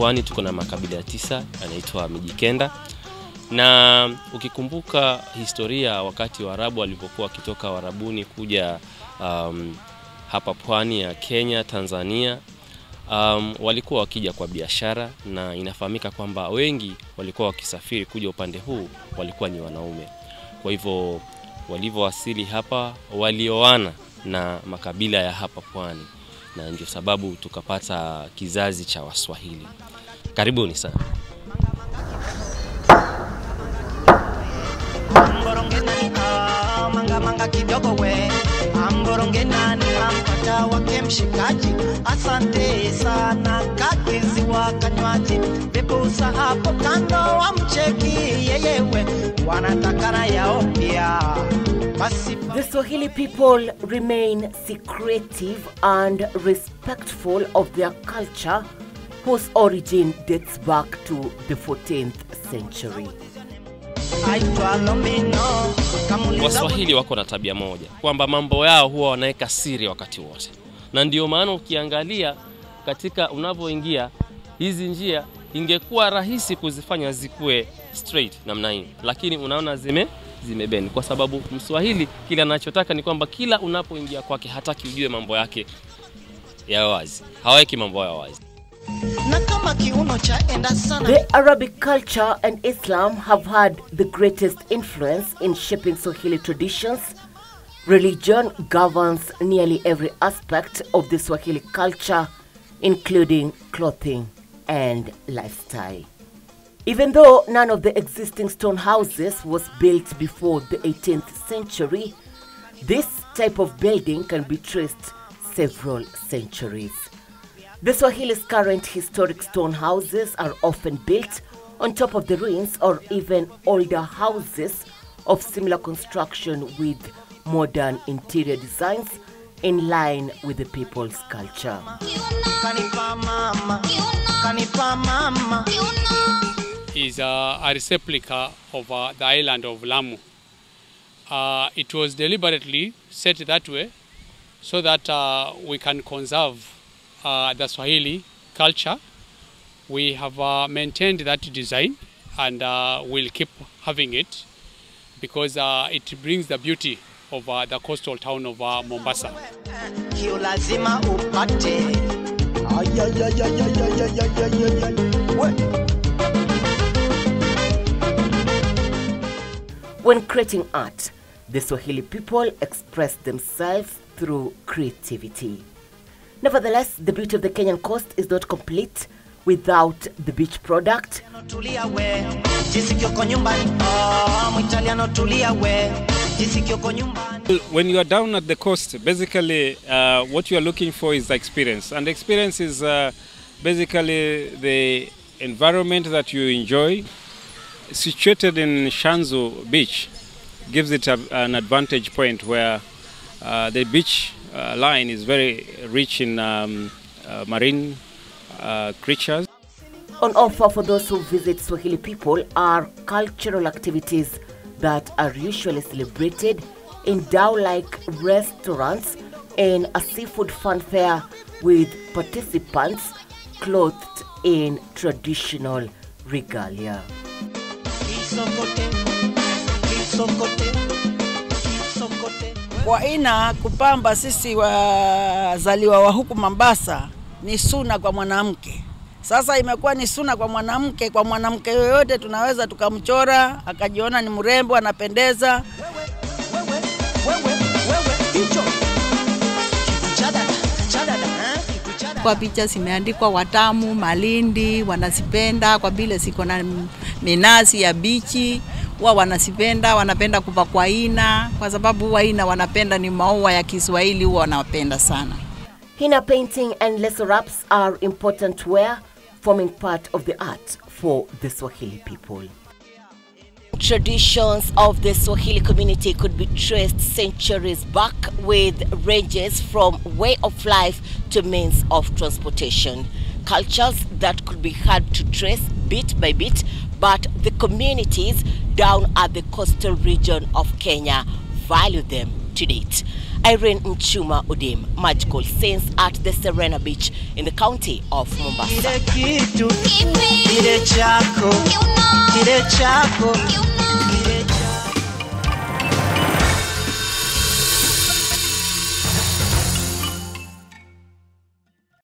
Pwani tuko na makabila 9 yanaitwa Mijikenda. Na ukikumbuka historia wakati wa Arabu walipokuwa kitoka Warabuni kuja hapa Pwani ya Kenya, Tanzania, walikuwa wakija kwa biashara, na inafahamika kwamba wengi walikuwa wakisafiri kuja upande huu walikuwa ni wanaume. Kwa hivyo walivyoasili hapa walioana na makabila ya hapa Pwani, na ndio sababu tukapata kizazi cha Waswahili. Karibuni sana. Manga kidogo we amboronge nani ampata wake mshikaji, asante sana kakizi wa kanywaji, bebusa hapo kando wamcheki yeyewe wanatakana yao pia. The Swahili people remain secretive and respectful of their culture, whose origin dates back to the 14th century. Waswahili wako na tabia moja kwamba mambo yao huwa wanaeka siri wakati wote, na ndio maana ukiangalia katika unapoingia hizi njia ingekuwa rahisi kuzifanya zikuwe straight namna hii, lakini unaona zimebeni kwa sababu Mswahili kila anachotaka ni kwamba kila unapoingia kwake hataki ujue mambo yake ya wazi, haweki mambo ya wazi. The Arabic culture and Islam have had the greatest influence in shaping Swahili traditions. Religion governs nearly every aspect of the Swahili culture, including clothing and lifestyle. Even though none of the existing stone houses was built before the 18th century, this type of building can be traced several centuries. The Swahili's current historic stone houses are often built on top of the ruins or even older houses of similar construction with modern interior designs in line with the people's culture. Is a replica of the island of Lamu. It was deliberately set that way so that we can conserve the Swahili culture. We have maintained that design and we'll keep having it because it brings the beauty of the coastal town of Mombasa. When creating art, the Swahili people express themselves through creativity. Nevertheless, the beauty of the Kenyan coast is not complete without the beach product. When you are down at the coast, basically what you are looking for is the experience. And experience is basically the environment that you enjoy. Situated in Shanzu Beach gives it an advantage point where the beach line is very rich in marine creatures. On offer for those who visit Swahili people are cultural activities that are usually celebrated in dhow-like restaurants in a seafood fun fair with participants clothed in traditional regalia. Kwa ina kupamba sisi wazaliwa wa huku Mombasa ni suna kwa mwanamke. Sasa imekuwa ni suna kwa mwanamke. Kwa mwanamke yoyote tunaweza tukamchora, akajiona ni mrembo, anapendeza. Kwa picha zimeandikwa Watamu, Malindi, wanasipenda kwa vile siko na minazi ya bichi. Wao wanasipenda, wanapenda kupakwa hina kwa sababu waina wanapenda ni maua ya Kiswahili, wao wanapenda sana. Hina painting and leather wraps are important wear forming part of the art for the Swahili people. Traditions of the Swahili community could be traced centuries back with ranges from way of life to means of transportation. Cultures that could be hard to trace bit by bit, but the communities down at the coastal region of Kenya value them to date. Irene Muchuma-Odim, magical scenes at the Serena Beach in the county of Mombasa.